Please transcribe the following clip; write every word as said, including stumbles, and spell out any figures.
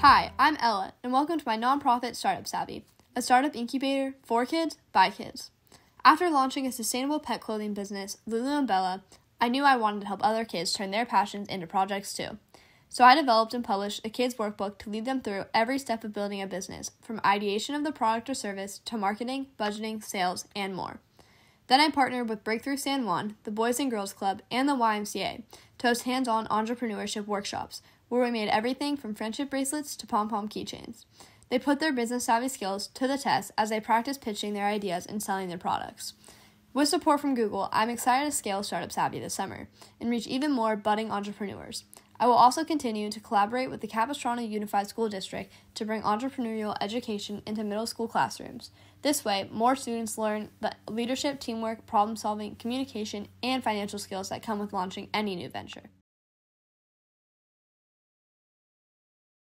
Hi, I'm Ella, and welcome to my nonprofit Startup Savvy, a startup incubator for kids by kids. After launching a sustainable pet clothing business, Lulu and Bella, I knew I wanted to help other kids turn their passions into projects too. So I developed and published a kids' workbook to lead them through every step of building a business, from ideation of the product or service to marketing, budgeting, sales, and more. Then I partnered with Breakthrough San Juan, the Boys and Girls Club, and the Y M C A to host hands-on entrepreneurship workshops, where we made everything from friendship bracelets to pom-pom keychains. They put their business-savvy skills to the test as they practice pitching their ideas and selling their products. With support from Google, I'm excited to scale Startup Savvy this summer and reach even more budding entrepreneurs. I will also continue to collaborate with the Capistrano Unified School District to bring entrepreneurial education into middle school classrooms. This way, more students learn the leadership, teamwork, problem-solving, communication, and financial skills that come with launching any new venture.